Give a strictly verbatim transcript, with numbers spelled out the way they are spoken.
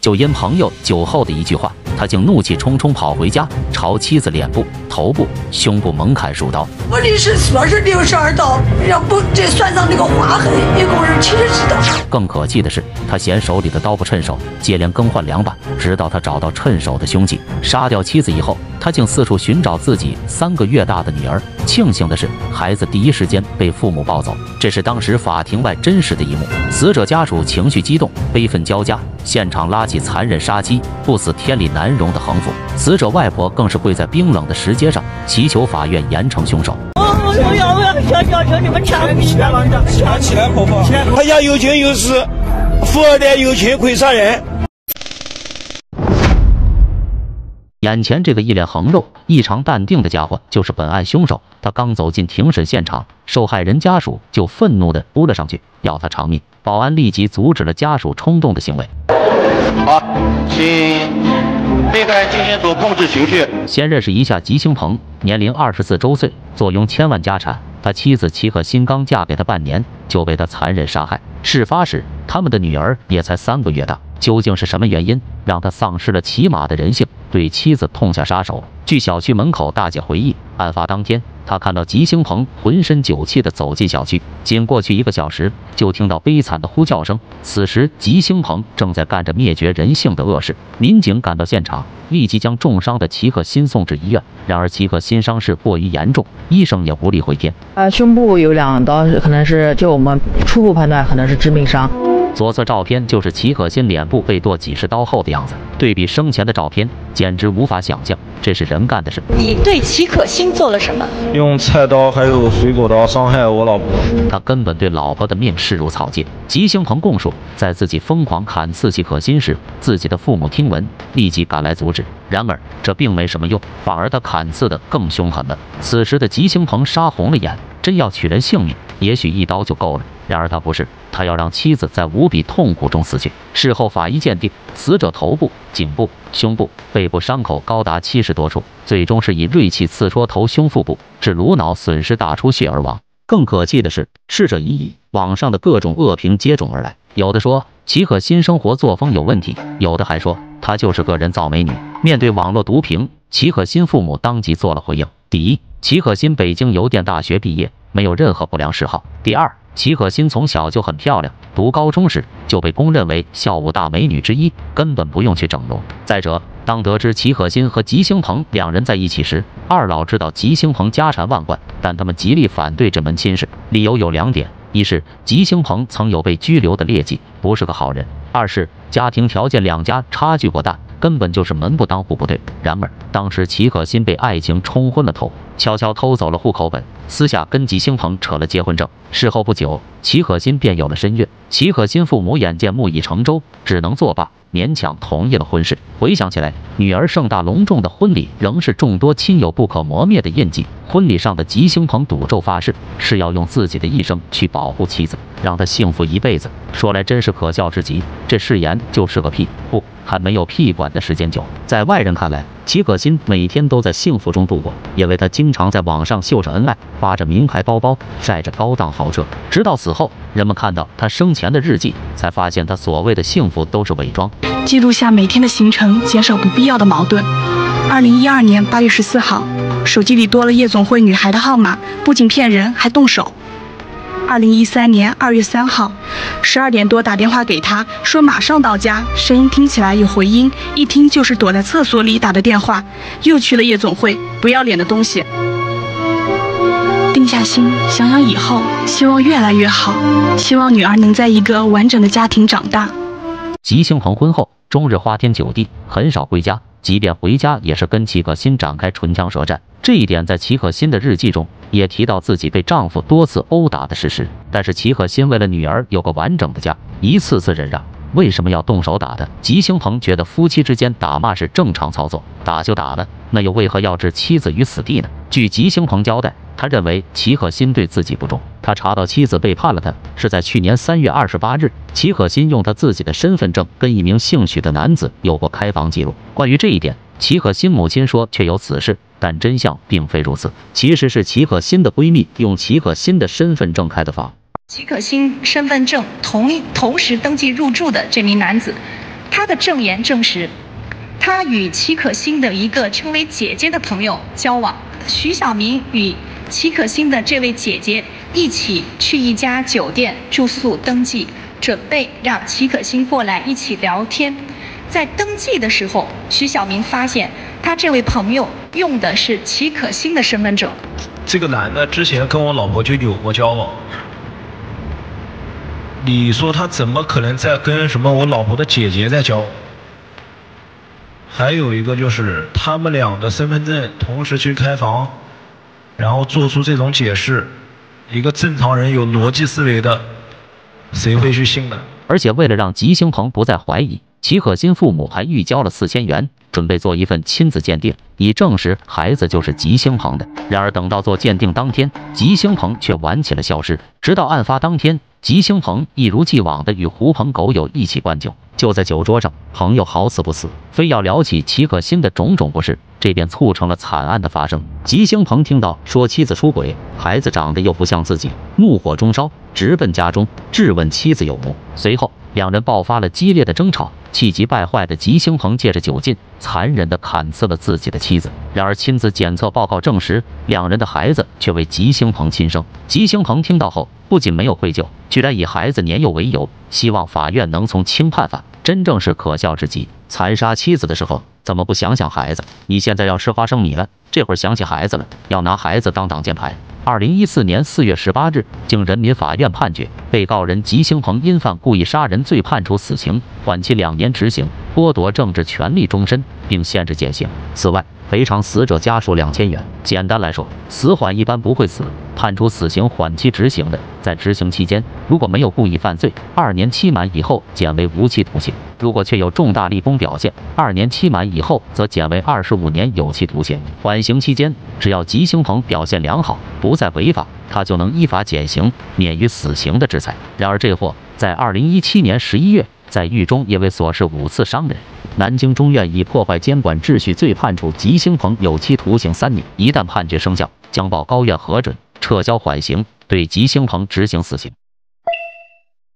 就因朋友酒后的一句话，他竟怒气冲冲跑回家，朝妻子脸部、头部、胸部猛砍数刀。我的是说是六十二刀，要不这算上那个划痕，一共是七十刀。更可气的是，他嫌手里的刀不趁手，接连更换两把，直到他找到趁手的凶器。杀掉妻子以后，他竟四处寻找自己三个月大的女儿。庆幸的是，孩子第一时间被父母抱走。这是当时法庭外真实的一幕。死者家属情绪激动，悲愤交加，现场拉起残忍杀妻、不死天理难容的横幅，死者外婆更是跪在冰冷的石阶上，祈求法院严惩凶手。我我不要我要求求求你们起来起来，起来起来，婆婆！他家有权有势，富二代有权可以杀人。眼前这个一脸横肉、异常淡定的家伙，就是本案凶手。他刚走进庭审现场，受害人家属就愤怒地扑了上去，要他偿命。保安立即阻止了家属冲动的行为。好，请。 被害人精神所控制情绪。先认识一下吉星鹏，年龄二十四周岁，坐拥千万家产。他妻子齐可欣刚嫁给他半年，就被他残忍杀害。事发时，他们的女儿也才三个月大。究竟是什么原因让他丧失了骑马的人性，对妻子痛下杀手？据小区门口大姐回忆，案发当天，她看到吉星鹏浑身酒气地走进小区，仅过去一个小时，就听到悲惨的呼叫声。此时，吉星鹏正在干着灭绝人性的恶事。民警赶到现场。 立即将重伤的齐可欣送至医院，然而齐可欣伤势过于严重，医生也无力回天。啊、呃，胸部有两刀，可能是就我们初步判断，可能是致命伤。左侧照片就是齐可欣脸部被剁几十刀后的样子，对比生前的照片，简直无法想象这是人干的事。你对齐可欣做了什么？用菜刀还有水果刀伤害我老婆，他根本对老婆的命视如草芥。吉星鹏供述，在自己疯狂砍刺齐可欣时，自己的父母听闻，立即赶来阻止。然而这并没什么用，反而他砍刺的更凶狠了。此时的吉星鹏杀红了眼。 真要取人性命，也许一刀就够了。然而他不是，他要让妻子在无比痛苦中死去。事后法医鉴定，死者头部、颈部、胸部、背部伤口高达七十多处，最终是以锐器刺戳头胸腹部，致颅脑损失大出血而亡。更可气的是，逝者已矣，网上的各种恶评接踵而来，有的说齐可欣生活作风有问题，有的还说她就是个人造美女。面对网络毒评，齐可欣父母当即做了回应：第一。 齐可欣北京邮电大学毕业，没有任何不良嗜好。第二，齐可欣从小就很漂亮，读高中时就被公认为校五大美女之一，根本不用去整容。再者，当得知齐可欣和吉星鹏两人在一起时，二老知道吉星鹏家产万贯，但他们极力反对这门亲事，理由有两点：一是吉星鹏曾有被拘留的劣迹，不是个好人；二是家庭条件两家差距过大。 根本就是门不当户不对。然而，当时齐可欣被爱情冲昏了头，悄悄偷走了户口本，私下跟吉星鹏扯了结婚证。事后不久，齐可欣便有了身孕。齐可欣父母眼见木已成舟，只能作罢，勉强同意了婚事。回想起来，女儿盛大隆重的婚礼仍是众多亲友不可磨灭的印记。婚礼上的吉星鹏赌咒发誓，是要用自己的一生去保护妻子，让她幸福一辈子。说来真是可笑至极，这誓言就是个屁！不。 还没有屁管的时间久，在外人看来，齐可欣每天都在幸福中度过，因为她经常在网上秀着恩爱，发着名牌包包，晒着高档豪车。直到死后，人们看到她生前的日记，才发现她所谓的幸福都是伪装。记录下每天的行程，减少不必要的矛盾。二零一二年八月十四号，手机里多了夜总会女孩的号码，不仅骗人，还动手。 二零一三年二月三号，十二点多打电话给他，说马上到家，声音听起来有回音，一听就是躲在厕所里打的电话。又去了夜总会，不要脸的东西。定下心，想想以后，希望越来越好，希望女儿能在一个完整的家庭长大。吉星鹏婚后，终日花天酒地，很少归家，即便回家也是跟齐可欣展开唇枪舌战。这一点在齐可欣的日记中。 也提到自己被丈夫多次殴打的事实，但是齐可欣为了女儿有个完整的家，一次次忍让。为什么要动手打他？吉星鹏觉得夫妻之间打骂是正常操作，打就打了，那又为何要置妻子于死地呢？据吉星鹏交代，他认为齐可欣对自己不忠，他查到妻子背叛了他，是在去年三月二十八日，齐可欣用他自己的身份证跟一名姓许的男子有过开房记录。关于这一点。 齐可欣母亲说确有此事，但真相并非如此。其实是齐可欣的闺蜜用齐可欣的身份证开的房。齐可欣身份证同同时登记入住的这名男子，他的证言证实，他与齐可欣的一个称为姐姐的朋友交往。徐晓明与齐可欣的这位姐姐一起去一家酒店住宿登记，准备让齐可欣过来一起聊天。在登记的时候，徐晓明发现他这位朋友用的是齐可欣的身份证。这个男的之前跟我老婆就有过交往，你说他怎么可能在跟什么我老婆的姐姐在交往？还有一个就是他们俩的身份证同时去开房，然后做出这种解释，一个正常人有逻辑思维的，谁会去信呢？而且为了让吉星鹏不再怀疑，齐可欣父母还预交了四千元，准备做一份亲子鉴定，以证实孩子就是吉星鹏的。然而等到做鉴定当天，吉星鹏却玩起了消失，直到案发当天，吉星鹏一如既往的与狐朋狗友一起灌酒。就在酒桌上，朋友好死不死非要聊起齐可欣的种种不适，这便促成了惨案的发生。吉星鹏听到说妻子出轨，孩子长得又不像自己，怒火中烧，直奔家中质问妻子有无。随后两人爆发了激烈的争吵，气急败坏的吉星鹏借着酒劲残忍地砍刺了自己的妻子。然而亲子检测报告证实，两人的孩子却为吉星鹏亲生。吉星鹏听到后不仅没有愧疚，居然以孩子年幼为由，希望法院能从轻判法，真正是可笑至极。残杀妻子的时候怎么不想想孩子？你现在要吃花生米了，这会儿想起孩子了，要拿孩子当挡箭牌。二零一四年四月十八日，经人民法院判决，被告人吉星鹏因犯故意杀人罪判处死刑，缓期两年执行，剥夺政治权利终身，并限制减刑。此外，赔偿死者家属两千元。简单来说，死缓一般不会死，判处死刑缓期执行的，在执行期间如果没有故意犯罪，二年期满以后减为无期徒刑；如果确有重大立功表现，二年期满以后则减为二十五年有期徒刑。缓刑期间，只要吉星鹏表现良好，不再违法，他就能依法减刑，免于死刑的制裁。然而这货在二零一七年十一月，在狱中因为琐事五次伤人。南京中院以破坏监管秩序罪判处吉星鹏有期徒刑三年，一旦判决生效，将报高院核准撤销缓刑，对吉星鹏执行死刑。